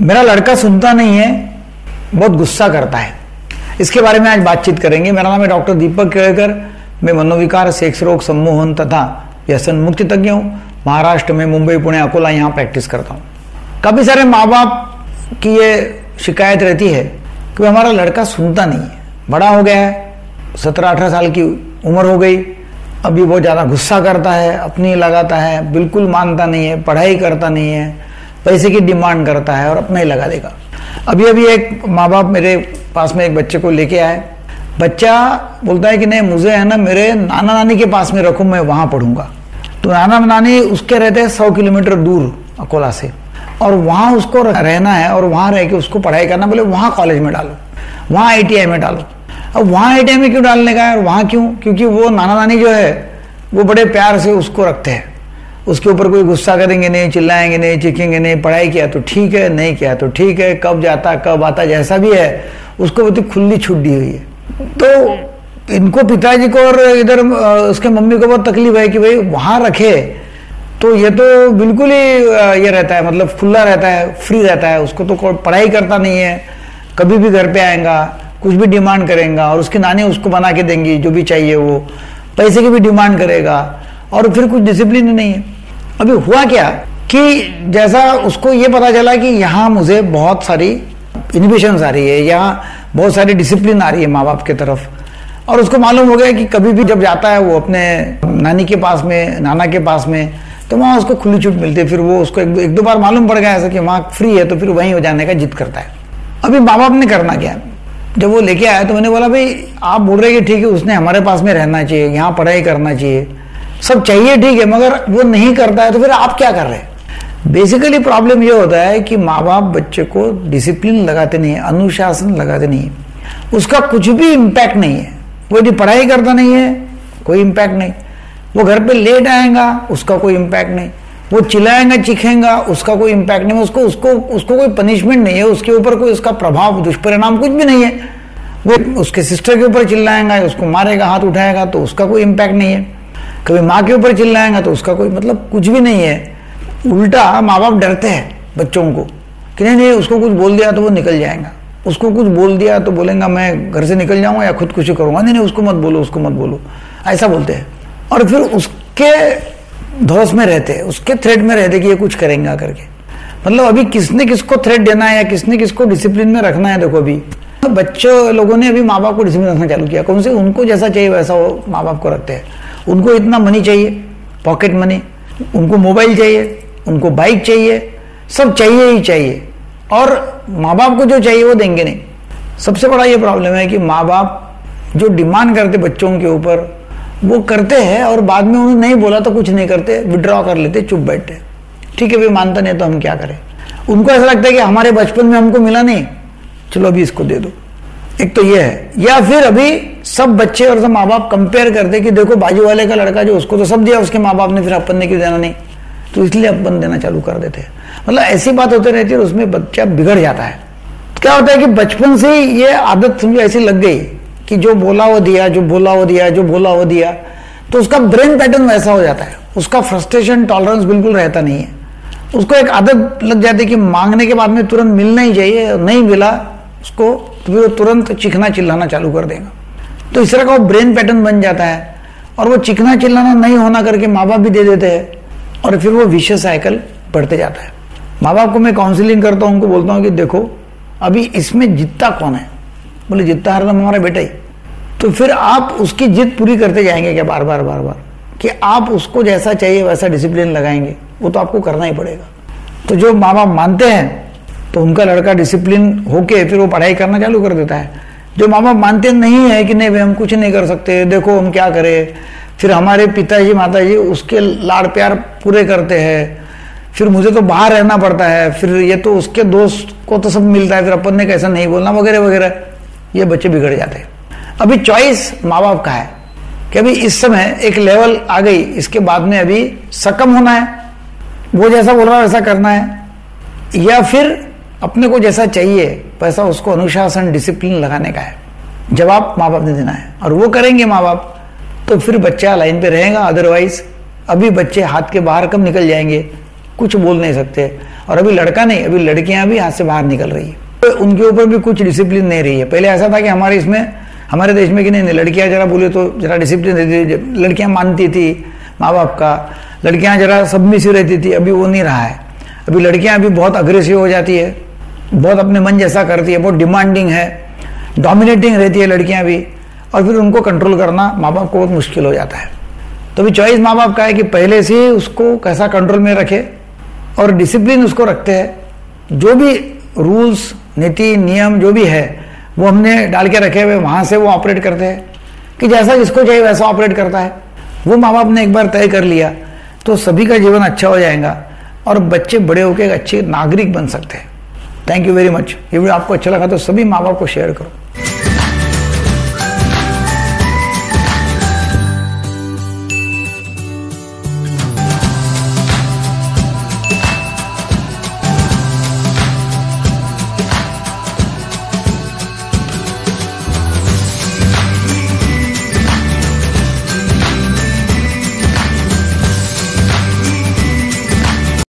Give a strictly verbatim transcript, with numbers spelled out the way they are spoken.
मेरा लड़का सुनता नहीं है, बहुत गुस्सा करता है, इसके बारे में आज बातचीत करेंगे। मेरा नाम है डॉक्टर दीपक केड़कर, मैं मनोविकार, सेक्स रोग, सम्मोहन तथा व्यसन मुक्ति तज्ञ हूँ। महाराष्ट्र में मुंबई, पुणे, अकोला यहाँ प्रैक्टिस करता हूँ। काफ़ी सारे माँ बाप की ये शिकायत रहती है कि हमारा लड़का सुनता नहीं है, बड़ा हो गया है, सत्रह अठारह साल की उम्र हो गई, अभी बहुत ज़्यादा गुस्सा करता है, अपनी लगाता है, बिल्कुल मानता नहीं है, पढ़ाई करता नहीं है, पैसे की डिमांड करता है और अपना ही लगा देगा। अभी अभी एक माँ बाप मेरे पास में एक बच्चे को लेके आए। बच्चा बोलता है कि नहीं, मुझे है ना मेरे नाना नानी के पास में रखो, मैं वहाँ पढ़ूंगा। तो नाना नानी उसके रहते हैं सौ किलोमीटर दूर अकोला से, और वहाँ उसको रहना है और वहाँ रह के उसको पढ़ाई करना। बोले वहाँ कॉलेज में डालो, वहाँ आई टी आई में डालो। अब वहाँ आई टी आई में क्यों डालने का है और वहाँ क्यों? क्योंकि वो नाना नानी जो है वो बड़े प्यार से उसको रखते हैं, उसके ऊपर कोई गुस्सा करेंगे नहीं, चिल्लाएंगे नहीं, चिखेंगे नहीं। पढ़ाई किया तो ठीक है, नहीं किया तो ठीक है, कब जाता कब आता जैसा भी है, उसको बहुत खुली छूट दी हुई है। तो इनको पिताजी को और इधर उसके मम्मी को बहुत तकलीफ है कि भाई वहाँ रखे तो ये तो बिल्कुल ही ये रहता है, मतलब खुला रहता है, फ्री रहता है, उसको तो पढ़ाई करता नहीं है, कभी भी घर पे आएगा, कुछ भी डिमांड करेगा और उसकी नानी उसको बना के देंगी जो भी चाहिए, वो पैसे की भी डिमांड करेगा और फिर कुछ डिसिप्लिन नहीं है। अभी हुआ क्या कि जैसा उसको ये पता चला कि यहाँ मुझे बहुत सारी इनहिबिशंस आ रही है, यहाँ बहुत सारी डिसिप्लिन आ रही है माँ बाप की तरफ, और उसको मालूम हो गया कि कभी भी जब जाता है वो अपने नानी के पास में, नाना के पास में, तो वहाँ उसको खुली छूट मिलती है। फिर वो उसको एक, एक दो बार मालूम पड़ गया ऐसा कि वहाँ फ्री है, तो फिर वहीं हो जाने का जिद करता है। अभी माँ बाप ने करना क्या, जब वो लेके आया तो मैंने बोला भाई आप बोल रहे कि ठीक है उसने हमारे पास में रहना चाहिए, यहाँ पढ़ाई करना चाहिए, सब चाहिए ठीक है, मगर वो नहीं करता है तो फिर आप क्या कर रहे हैं? बेसिकली प्रॉब्लम ये होता है कि माँ बाप बच्चे को डिसिप्लिन लगाते नहीं है, अनुशासन लगाते नहीं है, उसका कुछ भी इम्पैक्ट नहीं है। वो यदि पढ़ाई करता नहीं है कोई इम्पैक्ट नहीं, वो घर पे लेट आएगा उसका कोई इम्पैक्ट नहीं, वो चिल्लाएगा चीखेगा उसका कोई इम्पैक्ट नहीं, उसको उसको उसको कोई पनिशमेंट नहीं है, उसके ऊपर कोई उसका प्रभाव दुष्परिणाम कुछ भी नहीं है। वो उसके सिस्टर के ऊपर चिल्लाएगा, उसको मारेगा, हाथ उठाएगा तो उसका कोई इम्पैक्ट नहीं है, कभी माँ के ऊपर चिल्लाएंगा तो उसका कोई मतलब कुछ भी नहीं है। उल्टा माँ बाप डरते हैं बच्चों को कि नहीं नहीं उसको कुछ बोल दिया तो वो निकल जाएगा, उसको कुछ बोल दिया तो बोलेगा मैं घर से निकल जाऊँगा या खुदकुशी करूँगा, नहीं नहीं उसको मत बोलो, उसको मत बोलो, ऐसा बोलते हैं। और फिर उसके धौस में रहते हैं, उसके थ्रेट में रहते कि ये कुछ करेंगे करके। मतलब अभी किसने किसको थ्रेट देना है या किसने किसको डिसिप्लिन में रखना है, देखो अभी बच्चों लोगों ने अभी माँ बाप को डिसिप्लिन रखना चालू किया। कौन से उनको जैसा चाहिए वैसा वो माँ बाप को रखते हैं, उनको इतना मनी चाहिए, पॉकेट मनी, उनको मोबाइल चाहिए, उनको बाइक चाहिए, सब चाहिए ही चाहिए, और माँ बाप को जो चाहिए वो देंगे नहीं। सबसे बड़ा ये प्रॉब्लम है कि माँ बाप जो डिमांड करते बच्चों के ऊपर वो करते हैं, और बाद में उन्हें नहीं बोला तो कुछ नहीं करते, विड्रॉ कर लेते, चुप बैठते, ठीक है भाई मानता नहीं तो हम क्या करें। उनको ऐसा लगता है कि हमारे बचपन में हमको मिला नहीं, चलो अभी इसको दे दो, एक तो ये है। या फिर अभी सब बच्चे और सब माँ बाप कंपेयर करते कि देखो बाजू वाले का लड़का जो उसको तो सब दिया उसके माँ बाप ने, फिर अपन ने क्यों देना नहीं, तो इसलिए अपन देना चालू कर देते हैं। मतलब ऐसी बात होती रहती है और उसमें बच्चा बिगड़ जाता है। क्या होता है कि बचपन से ही ये आदत समझो ऐसी लग गई कि जो बोला वो दिया, जो बोला वो दिया, जो बोला वो दिया, तो उसका ब्रेन पैटर्न वैसा हो जाता है, उसका फ्रस्ट्रेशन टॉलरेंस बिल्कुल रहता नहीं है, उसको एक आदत लग जाती है कि मांगने के बाद में तुरंत मिलना ही चाहिए, नहीं मिला उसको तो वो तुरंत चिखना चिल्लाना चालू कर देगा। तो इस तरह का वो ब्रेन पैटर्न बन जाता है, और वो चिखना चिल्लाना नहीं होना करके माँ बाप भी दे देते हैं, और फिर वो विषय साइकिल बढ़ते जाता है। माँ बाप को मैं काउंसलिंग करता हूँ, उनको बोलता हूँ कि देखो अभी इसमें जीतता कौन है? बोले जीतता हरदम हमारा बेटा ही। तो फिर आप उसकी जिद पूरी करते जाएंगे क्या बार बार बार बार कि आप उसको जैसा चाहिए वैसा डिसिप्लिन लगाएंगे, वो तो आपको करना ही पड़ेगा। तो जो माँ बाप मानते हैं तो उनका लड़का डिसिप्लिन होके फिर वो पढ़ाई करना चालू कर देता है। जो माँ बाप मानते नहीं है कि नहीं भाई हम कुछ नहीं कर सकते, देखो हम क्या करें, फिर हमारे पिताजी माताजी उसके लाड़ प्यार पूरे करते हैं, फिर मुझे तो बाहर रहना पड़ता है, फिर ये तो उसके दोस्त को तो सब मिलता है, फिर अपन ने कैसा नहीं बोलना वगैरह वगैरह, ये बच्चे बिगड़ जाते हैं। अभी चॉइस माँ बाप का है कि अभी इस समय एक लेवल आ गई, इसके बाद में अभी सकम होना है, वो जैसा बोल रहा है वैसा करना है, या फिर अपने को जैसा चाहिए वैसा उसको अनुशासन डिसिप्लिन लगाने का है। जवाब माँ बाप ने देना है, और वो करेंगे माँ बाप तो फिर बच्चा लाइन पे रहेगा, अदरवाइज अभी बच्चे हाथ के बाहर कब निकल जाएंगे कुछ बोल नहीं सकते। और अभी लड़का नहीं, अभी लड़कियां भी हाथ से बाहर निकल रही है, तो उनके ऊपर भी कुछ डिसिप्लिन नहीं रही है। पहले ऐसा था कि हमारे इसमें हमारे देश में कि नहीं नहीं लड़कियाँ जरा बोले तो जरा डिसिप्लिन रहती थी, लड़कियाँ मानती थी माँ बाप का, लड़कियाँ जरा सबमिसिव रहती थी। अभी वो नहीं रहा है, अभी लड़कियाँ अभी बहुत अग्रेसिव हो जाती है, बहुत अपने मन जैसा करती है, बहुत डिमांडिंग है, डोमिनेटिंग रहती है लड़कियाँ भी, और फिर उनको कंट्रोल करना माँ बाप को बहुत मुश्किल हो जाता है। तो भी चॉइस माँ बाप का है कि पहले से उसको कैसा कंट्रोल में रखे और डिसिप्लिन उसको रखते हैं। जो भी रूल्स नीति नियम जो भी है वो हमने डाल के रखे हुए, वहाँ से वो ऑपरेट करते हैं कि जैसा जिसको चाहिए वैसा ऑपरेट करता है। वो माँ बाप ने एक बार तय कर लिया तो सभी का जीवन अच्छा हो जाएगा और बच्चे बड़े होकर अच्छे नागरिक बन सकते हैं। Thank you very much. ये वीडियो आपको अच्छा लगा तो सभी माँ बाप को शेयर करो।